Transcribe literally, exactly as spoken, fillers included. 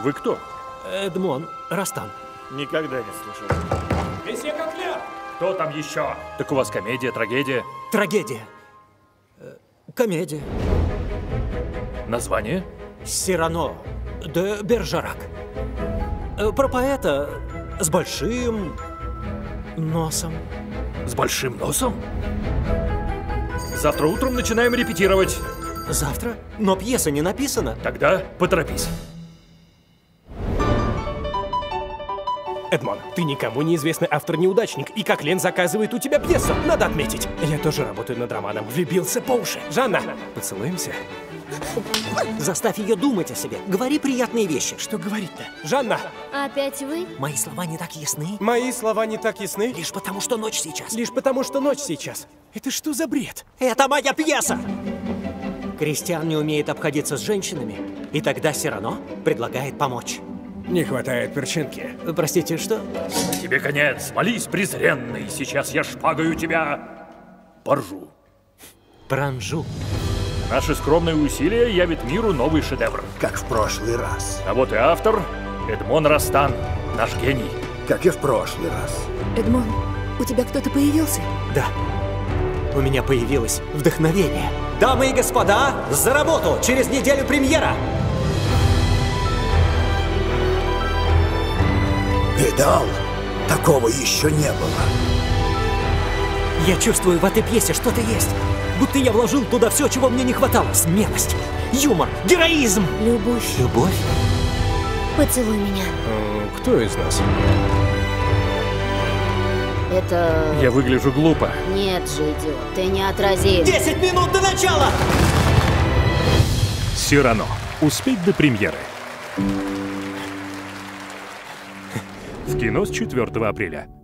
Вы кто? Эдмон Ростан. Никогда не слышал. Месье Котляр! Кто там еще? Так у вас комедия, трагедия? Трагедия. Комедия. Название? Сирано де Бережарак. Про поэта с большим носом. С большим носом? Завтра утром начинаем репетировать. Завтра? Но пьеса не написана. Тогда поторопись. Эдмон, ты никому неизвестный автор-неудачник, и Коклен заказывает у тебя пьесу. Надо отметить. Я тоже работаю над романом. Влюбился по уши. Жанна, поцелуемся? Заставь ее думать о себе. Говори приятные вещи. Что говорить-то? Жанна! Опять вы? Мои слова не так ясны. Мои слова не так ясны? Лишь потому, что ночь сейчас. Лишь потому, что ночь сейчас. Это что за бред? Это моя пьеса! Кристиан не умеет обходиться с женщинами, и тогда Сирано предлагает помочь. Не хватает перчинки. Простите, что? Тебе конец. Молись, презренный. Сейчас я шпагаю тебя. Поржу. Пранжу. Наши скромные усилия явят миру новый шедевр. Как в прошлый раз. А вот и автор Эдмон Ростан, наш гений. Как и в прошлый раз. Эдмон, у тебя кто-то появился? Да. У меня появилось вдохновение. Дамы и господа, за работу! Через неделю премьера! Видал? Такого еще не было. Я чувствую, в этой пьесе что-то есть. Будто я вложил туда все, чего мне не хватало. Смелость, юмор, героизм. Любовь. Любовь? Поцелуй меня. Кто из нас? Это... Я выгляжу глупо. Нет же, идиот, ты не отразишь. Десять минут до начала! Сирано. Успеть до премьеры. В кино с четвёртого апреля.